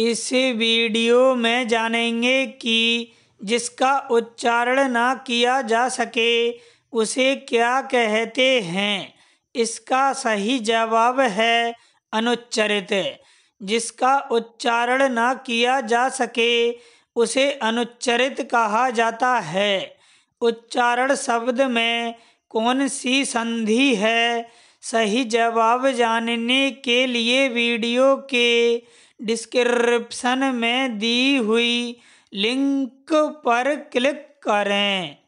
इस वीडियो में जानेंगे कि जिसका उच्चारण ना किया जा सके उसे क्या कहते हैं। इसका सही जवाब है अनुच्चारित। जिसका उच्चारण ना किया जा सके उसे अनुच्चारित कहा जाता है। उच्चारण शब्द में कौन सी संधि है? सही जवाब जानने के लिए वीडियो के डिस्क्रिप्शन में दी हुई लिंक पर क्लिक करें।